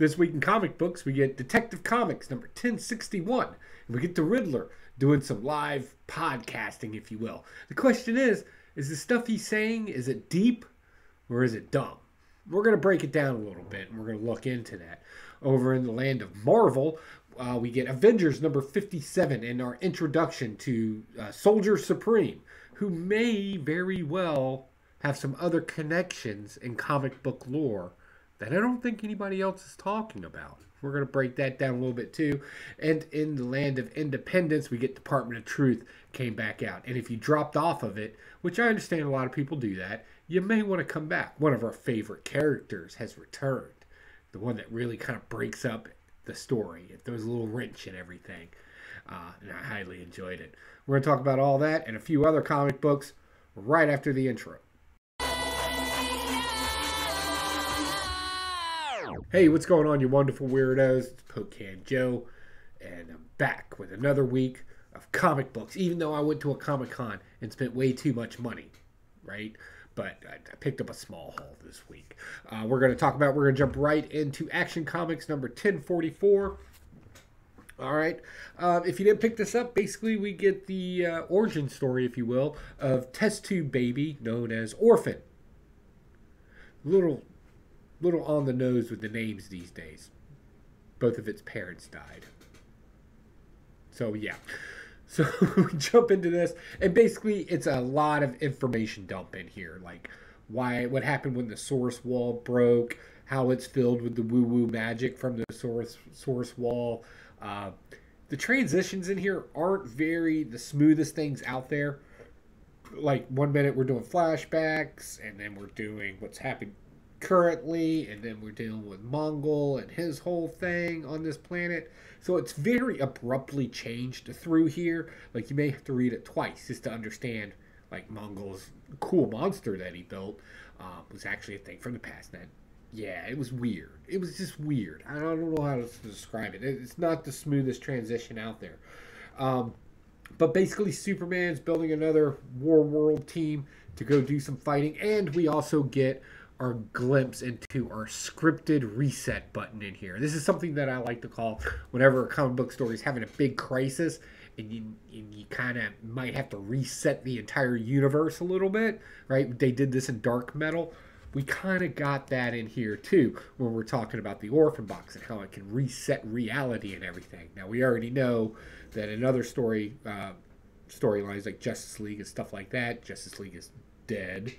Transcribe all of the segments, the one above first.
This week in comic books, we get Detective Comics number 1061. And we get the Riddler doing some live podcasting, if you will. The question is the stuff he's saying, is it deep or is it dumb? We're going to break it down a little bit, and we're going to look into that. Over in the land of Marvel, we get Avengers number 57 and our introduction to Soldier Supreme, who may very well have some other connections in comic book lore that I don't think anybody else is talking about. We're going to break that down a little bit too. And in the land of independence, we get Department of Truth came back out. And if you dropped off of it, which I understand a lot of people do that, you may want to come back. One of our favorite characters has returned. The one that really kind of breaks up the story. It throws a little wrench in everything. And I highly enjoyed it. We're going to talk about all that and a few other comic books right after the intro. Hey, what's going on, you wonderful weirdos? It's Pocan Joe, and I'm back with another week of comic books, even though I went to a Comic-Con and spent way too much money, right? But I picked up a small haul this week. We're going to jump right into Action Comics number 1044. All right. If you didn't pick this up, basically we get the origin story, if you will, of Test Tube Baby known as Orphan. Little on the nose with the names these days. Both of its parents died. So, yeah. So, we jump into this. And basically, it's a lot of information dump in here. Like, what happened when the source wall broke. How it's filled with the woo-woo magic from the source wall. The transitions in here aren't the smoothest things out there. Like, one minute we're doing flashbacks. And then we're doing what's happened currently, and then we're dealing with Mongol and his whole thing on this planet. So it's very abruptly changed through here. Like, you may have to read it twice just to understand, like, Mongol's cool monster that he built was actually a thing from the past. That, yeah, it was weird. It was just weird. I don't know how to describe it. It's not the smoothest transition out there. But basically, Superman's building another War World team to go do some fighting, and we also get our glimpse into our scripted reset button in here. This is something that I like to call whenever a comic book story is having a big crisis and you kind of might have to reset the entire universe a little bit, right? They did this in Dark Metal. We kind of got that in here too when we're talking about the Orphan Box and how it can reset reality and everything. Now, we already know that in other storylines like Justice League and stuff like that, Justice League is dead,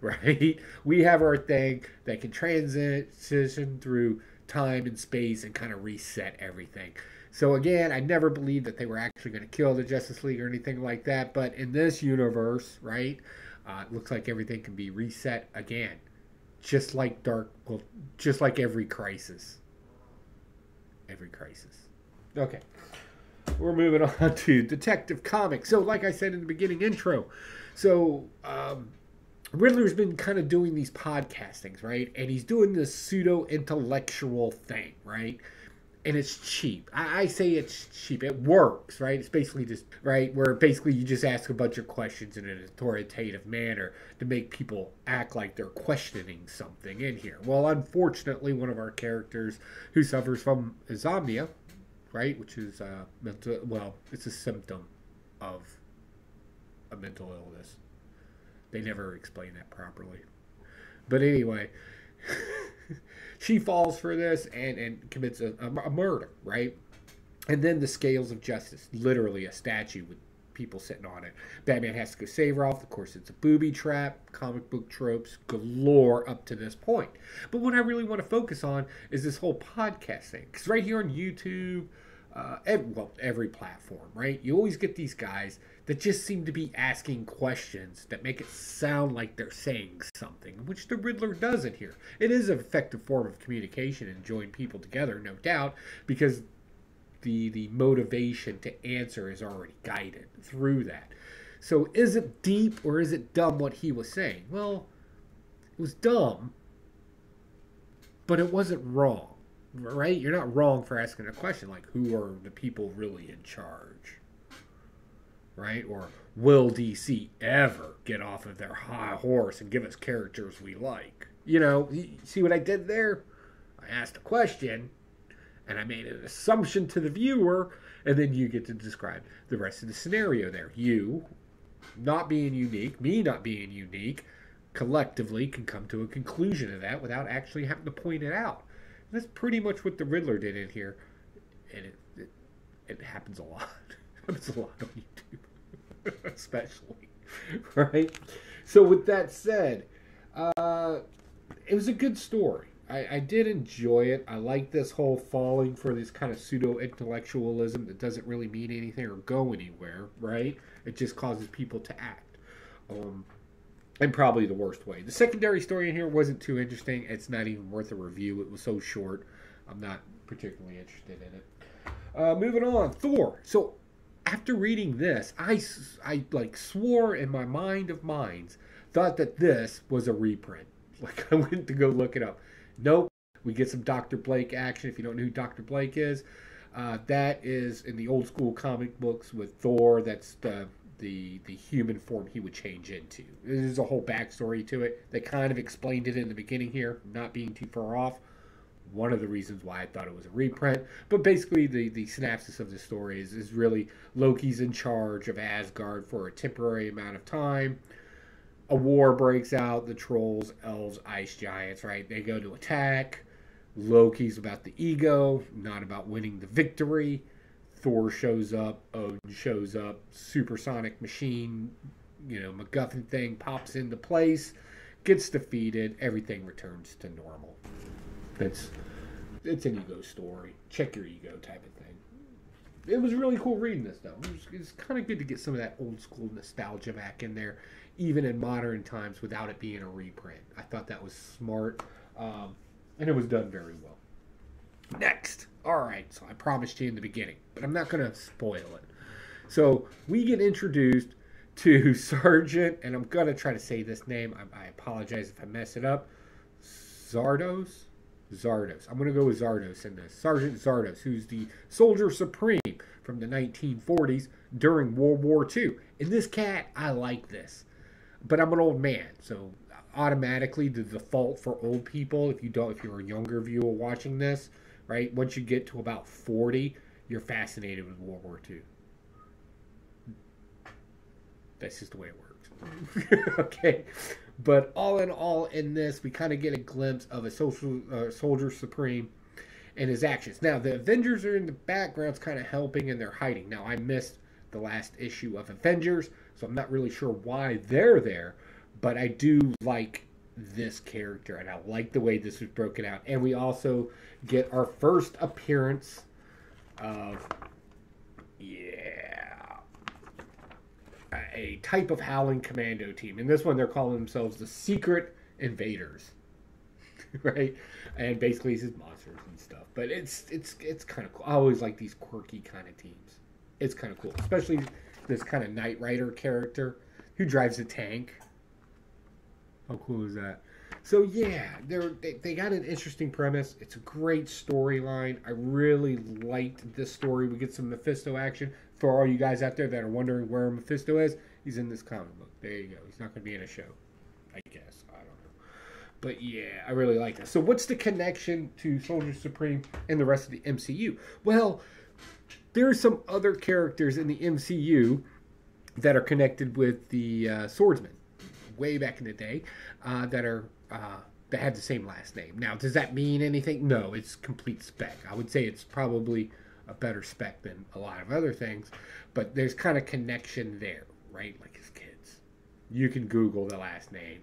right? We have our thing that can transition through time and space and kind of reset everything. So again, I never believed that they were actually going to kill the Justice League or anything like that, but in this universe, right, it looks like everything can be reset again, just like every crisis. Okay, we're moving on to Detective Comics. So like I said in the beginning intro, so Riddler's been kind of doing these podcastings, right? And he's doing this pseudo-intellectual thing, right? And it's cheap. I say it's cheap. It works, right? It's basically just, right, where basically you just ask a bunch of questions in an authoritative manner to make people act like they're questioning something in here. Well, unfortunately, one of our characters who suffers from insomnia, right, which is mental, well, it's a symptom of a mental illness. They never explain that properly. But anyway, she falls for this and commits a murder, right? And then the scales of justice, literally a statue with people sitting on it. Batman has to go save her off. Of course, it's a booby trap, comic book tropes galore up to this point. But what I really want to focus on is this whole podcast thing. Because right here on YouTube, every platform, right? You always get these guys that just seem to be asking questions that make it sound like they're saying something, which the Riddler doesn't here. It is an effective form of communication and join people together, no doubt, because the motivation to answer is already guided through that. So is it deep or is it dumb what he was saying? Well, it was dumb, but it wasn't wrong. Right? You're not wrong for asking a question like, who are the people really in charge? Right? Or, will DC ever get off of their high horse and give us characters we like? You know, see what I did there? I asked a question, and I made an assumption to the viewer, and then you get to describe the rest of the scenario there. You, not being unique, me not being unique, collectively can come to a conclusion of that without actually having to point it out. And that's pretty much what the Riddler did in here, and it happens a lot. It happens a lot on YouTube, especially, right? So with that said, it was a good story. I did enjoy it. I like this whole falling for this kind of pseudo-intellectualism that doesn't really mean anything or go anywhere, right? It just causes people to act. And probably the worst way. The secondary story in here wasn't too interesting. It's not even worth a review. It was so short. I'm not particularly interested in it. Moving on, Thor. So after reading this, I like swore in my mind of minds, thought that this was a reprint. Like I went to go look it up. Nope, we get some Dr. Blake action. If you don't know who Dr. Blake is, that is in the old school comic books with Thor. That's the human form he would change into. There's a whole backstory to it. They kind of explained it in the beginning here, not being too far off. One of the reasons why I thought it was a reprint. But basically the synopsis of the story is really Loki's in charge of Asgard for a temporary amount of time. A war breaks out, the trolls, elves, ice giants, right? They go to attack. Loki's about the ego, not about winning the victory. Thor shows up, Odin shows up, supersonic machine, you know, MacGuffin thing pops into place, gets defeated, everything returns to normal. It's an ego story, check your ego type of thing. It was really cool reading this, though. It's kind of good to get some of that old school nostalgia back in there, even in modern times, without it being a reprint. I thought that was smart, and it was done very well. Next. All right, so I promised you in the beginning, but I'm not going to spoil it. So we get introduced to Sergeant, and I'm going to try to say this name. I apologize if I mess it up. Zardos? Zardos. I'm going to go with Zardos in this. Sergeant Zardos, who's the Soldier Supreme from the 1940s during World War II. And this cat, I like this. But I'm an old man, so automatically the default for old people, if you're a younger viewer watching this, right, once you get to about 40, you're fascinated with World War II. That's just the way it works. Okay. But all in all, in this, we kind of get a glimpse of a Soldier Supreme and his actions. Now, the Avengers are in the background kind of helping, and they're hiding. Now, I missed the last issue of Avengers, so I'm not really sure why they're there. But I do like this character, and I like the way this was broken out. And we also get our first appearance of, a type of howling commando team. In this one, they're calling themselves the Secret Invaders, right? And basically, it's just monsters and stuff. But it's kind of cool. I always like these quirky kind of teams. It's kind of cool, especially this kind of Knight Rider character who drives a tank. How cool is that? So yeah, they got an interesting premise. It's a great storyline. I really liked this story. We get some Mephisto action. For all you guys out there that are wondering where Mephisto is, he's in this comic book. There you go. He's not going to be in a show, I guess. I don't know. But yeah, I really like that. So what's the connection to Soldier Supreme and the rest of the MCU? Well, there are some other characters in the MCU that are connected with the Swordsman. Way back in the day, that had the same last name. Now, does that mean anything? No, it's complete spec. I would say it's probably a better spec than a lot of other things, but there's kind of connection there, right? Like his kids. You can Google the last name,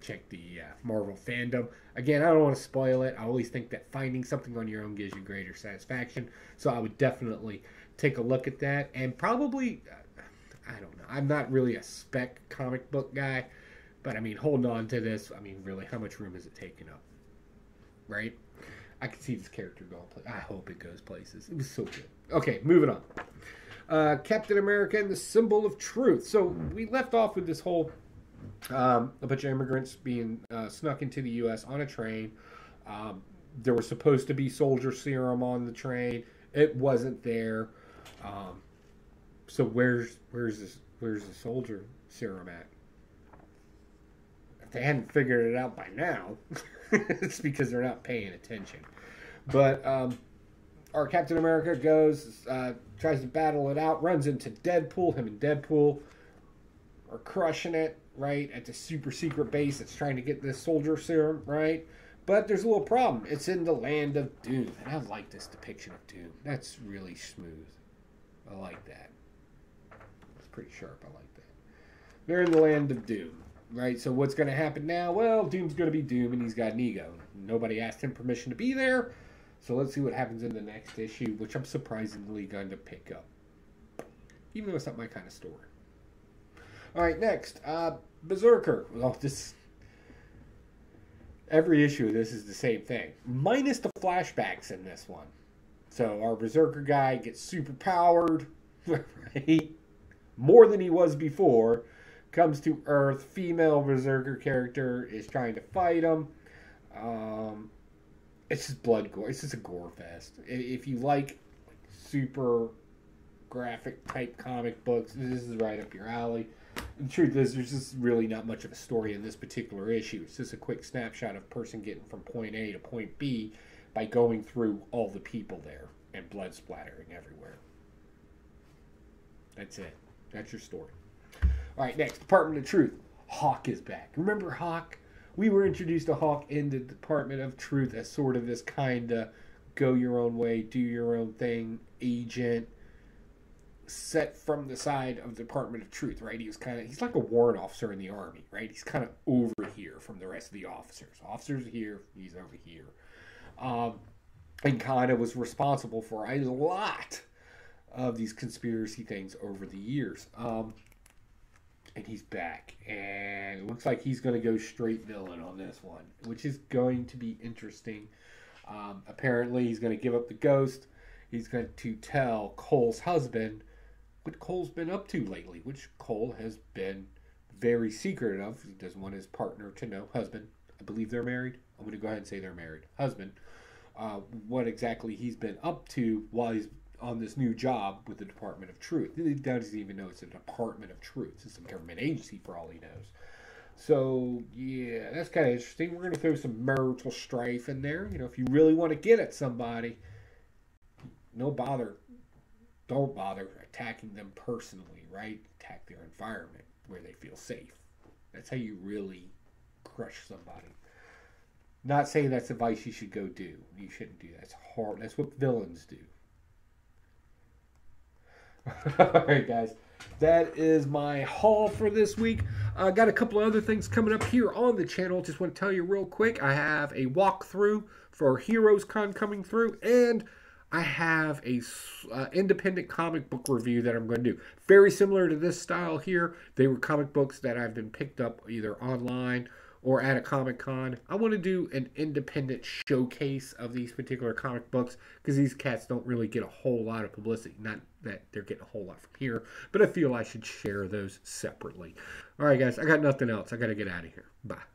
check the Marvel fandom. Again, I don't want to spoil it. I always think that finding something on your own gives you greater satisfaction, so I would definitely take a look at that, and probably, I don't know, I'm not really a spec comic book guy, but, I mean, holding on to this, I mean, really, how much room is it taking up? Right? I can see this character going places. I hope it goes places. It was so good. Okay, moving on. Captain America and the Symbol of Truth. So we left off with this whole a bunch of immigrants being snuck into the U.S. on a train. There was supposed to be soldier serum on the train. It wasn't there. So where's the soldier serum at? they hadn't figured it out by now, it's because they're not paying attention. But our Captain America goes, tries to battle it out, runs into Deadpool. Him and Deadpool are crushing it, right, at the super secret base that's trying to get this soldier serum, right? But there's a little problem. It's in the land of Doom. And I like this depiction of Doom. That's really smooth. I like that. It's pretty sharp. I like that. They're in the land of Doom, right? So what's going to happen now? Well, Doom's going to be Doom, and he's got an ego. Nobody asked him permission to be there. So let's see what happens in the next issue, which I'm surprisingly going to pick up. Even though it's not my kind of story. All right, next. Berserker. Well, this... every issue of this is the same thing, minus the flashbacks in this one. So our Berserker guy gets super powered, right? More than he was before. Comes to Earth. Female Berserker character is trying to fight him. It's just blood gore. It's just a gore fest. If you like super graphic type comic books, this is right up your alley. The truth is, there's just really not much of a story in this particular issue. It's just a quick snapshot of a person getting from point A to point B by going through all the people there and blood splattering everywhere. That's it. That's your story. All right, next, Department of Truth. Hawk is back. Remember Hawk? We were introduced to Hawk in the Department of Truth as sort of this kind of go your own way, do your own thing agent, set from the side of the Department of Truth, right? He was kind of, he's like a warrant officer in the Army, right? He's kind of over here from the rest of the officers. Officers here, he's over here. And kind of was responsible for a lot of these conspiracy things over the years. And he's back. And it looks like he's going to go straight villain on this one, which is going to be interesting. Apparently, he's going to give up the ghost. He's going to tell Cole's husband what Cole's been up to lately, which Cole has been very secretive of. He doesn't want his partner to know. Husband, I believe they're married. I'm going to go ahead and say they're married. Husband, what exactly he's been up to while he's on this new job with the Department of Truth. He doesn't even know it's a Department of Truth. It's a government agency for all he knows. So, yeah, that's kind of interesting. We're going to throw some marital strife in there. You know, if you really want to get at somebody, no bother, don't bother attacking them personally, right? Attack their environment where they feel safe. That's how you really crush somebody. Not saying that's advice you should go do. You shouldn't do that. That's hard. That's what villains do. All right, guys. That is my haul for this week. I got a couple of other things coming up here on the channel. Just want to tell you real quick, I have a walkthrough for Heroes Con coming through, and I have a independent comic book review that I'm going to do. Very similar to this style here. They were comic books that I've been picked up either online or at a Comic Con. I want to do an independent showcase of these particular comic books because these cats don't really get a whole lot of publicity. Not that they're getting a whole lot from here, but I feel I should share those separately. All right, guys, I got nothing else. I got to get out of here. Bye.